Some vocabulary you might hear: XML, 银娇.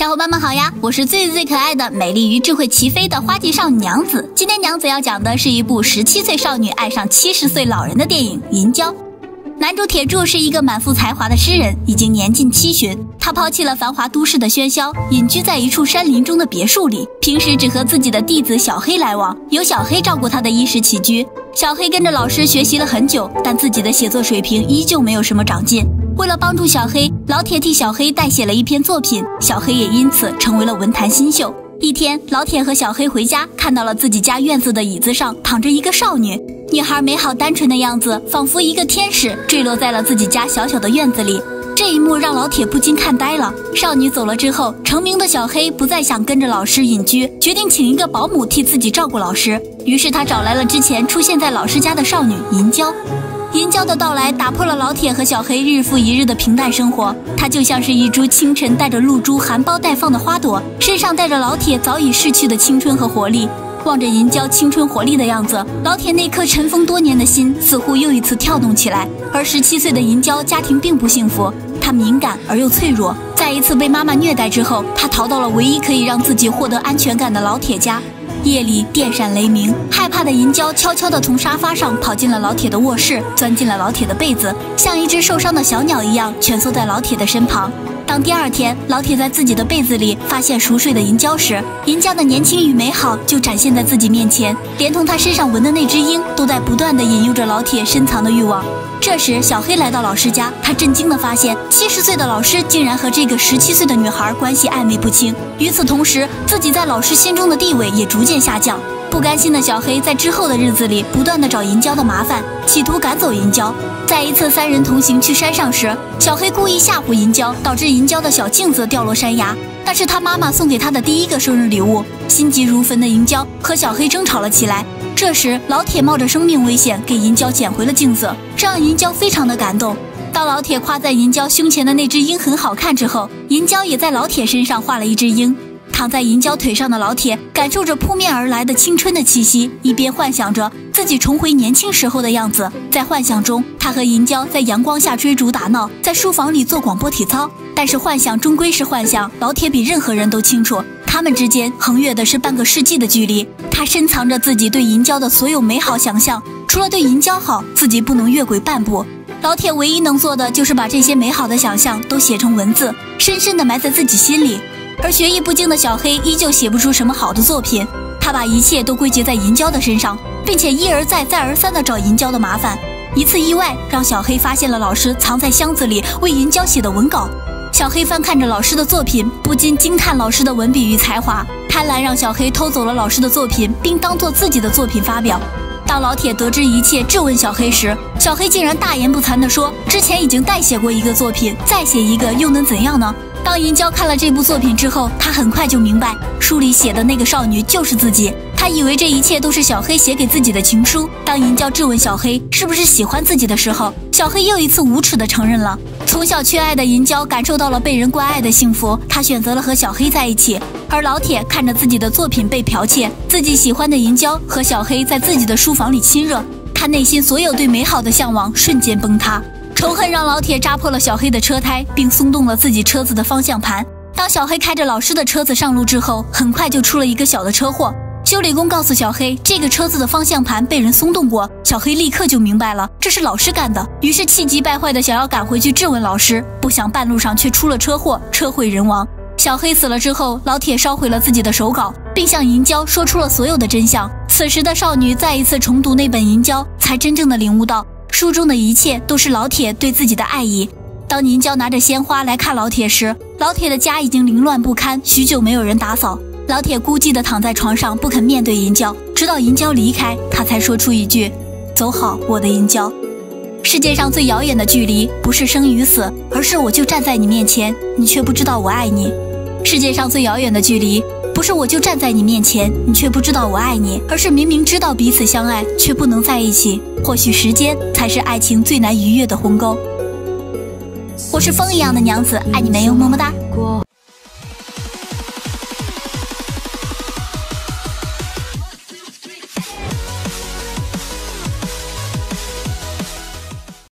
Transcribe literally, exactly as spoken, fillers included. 小伙伴们好呀，我是最最可爱的美丽与智慧齐飞的花季少女娘子。今天娘子要讲的是一部十七岁少女爱上七十岁老人的电影《银娇》。男主铁柱是一个满腹才华的诗人，已经年近七旬。他抛弃了繁华都市的喧嚣，隐居在一处山林中的别墅里，平时只和自己的弟子小黑来往，由小黑照顾他的衣食起居。小黑跟着老师学习了很久，但自己的写作水平依旧没有什么长进。为了帮助小黑，老铁替小黑代写了一篇作品，小黑也因此成为了文坛新秀。一天，老铁和小黑回家，看到了自己家院子的椅子上躺着一个少女。女孩美好单纯的样子，仿佛一个天使坠落在了自己家小小的院子里。这一幕让老铁不禁看呆了。少女走了之后，成名的小黑不再想跟着老师隐居，决定请一个保姆替自己照顾老师。于是他找来了之前出现在老师家的少女银娇。银娇的到来打破了老铁和小黑日复一日的平淡生活，她就像是一株清晨带着露珠含苞待放的花朵，身上带着老铁早已逝去的青春和活力。望着银娇青春活力的样子，老铁那颗尘封多年的心似乎又一次跳动起来。而十七岁的银娇家庭并不幸福，她敏感而又脆弱，在一次被妈妈虐待之后，她逃到了唯一可以让自己获得安全感的老铁家。夜里电闪雷鸣，害怕的银娇悄悄地从沙发上跑进了老铁的卧室，钻进了老铁的被子，像一只受伤的小鸟一样蜷缩在老铁的身旁。当第二天老铁在自己的被子里发现熟睡的银娇时，银娇的年轻与美好就展现在自己面前，连同她身上纹的那只鹰都在不断地引诱着老铁深藏的欲望。这时小黑来到老师家，他震惊地发现七十岁的老师竟然和这个十七岁的女孩关系暧昧不清。与此同时，自己在老师心中的地位也逐渐下降。不甘心的小黑在之后的日子里不断地找银娇的麻烦，企图赶走银娇。在一次三人同行去山上时，小黑故意吓唬银娇，导致银娇的小镜子掉落山崖，那是他妈妈送给他的第一个生日礼物。心急如焚的银娇和小黑争吵了起来。这时老铁冒着生命危险给银娇捡回了镜子，这让银娇非常的感动。当老铁夸赞银娇胸前的那只鹰很好看之后，银娇也在老铁身上画了一只鹰。躺在银娇腿上的老铁感受着扑面而来的青春的气息，一边幻想着自己重回年轻时候的样子。在幻想中，他和银娇在阳光下追逐打闹，在书房里做广播体操。但是幻想终归是幻想，老铁比任何人都清楚，他们之间横越的是半个世纪的距离。他深藏着自己对银娇的所有美好想象，除了对银娇好，自己不能越轨半步。老铁唯一能做的就是把这些美好的想象都写成文字，深深地埋在自己心里。而学艺不精的小黑依旧写不出什么好的作品，他把一切都归结在银娇的身上，并且一而再再而三地找银娇的麻烦。一次意外让小黑发现了老师藏在箱子里为银娇写的文稿，小黑翻看着老师的作品，不禁惊叹老师的文笔与才华。贪婪让小黑偷走了老师的作品，并当作自己的作品发表。当老铁得知一切质问小黑时，小黑竟然大言不惭地说，之前已经代写过一个作品，再写一个又能怎样呢？当银娇看了这部作品之后，她很快就明白书里写的那个少女就是自己，她以为这一切都是小黑写给自己的情书。当银娇质问小黑是不是喜欢自己的时候，小黑又一次无耻地承认了。从小缺爱的银娇感受到了被人关爱的幸福，她选择了和小黑在一起。而老铁看着自己的作品被剽窃，自己喜欢的银娇和小黑在自己的书房里亲热，他内心所有对美好的向往瞬间崩塌。仇恨让老铁扎破了小黑的车胎，并松动了自己车子的方向盘。当小黑开着老师的车子上路之后，很快就出了一个小的车祸。修理工告诉小黑，这个车子的方向盘被人松动过，小黑立刻就明白了，这是老师干的。于是气急败坏的想要赶回去质问老师，不想半路上却出了车祸，车毁人亡。小黑死了之后，老铁烧毁了自己的手稿，并向银娇说出了所有的真相。此时的少女再一次重读那本《银娇》，才真正的领悟到书中的一切都是老铁对自己的爱意。当银娇拿着鲜花来看老铁时，老铁的家已经凌乱不堪，许久没有人打扫。老铁孤寂地躺在床上，不肯面对银娇，直到银娇离开，他才说出一句：走好，我的银娇。世界上最遥远的距离，不是生与死，而是我就站在你面前，你却不知道我爱你。世界上最遥远的距离，不是我就站在你面前，你却不知道我爱你，而是明明知道彼此相爱，却不能在一起。或许时间才是爱情最难逾越的鸿沟。我是风一样的娘子，爱你们哟，么么哒。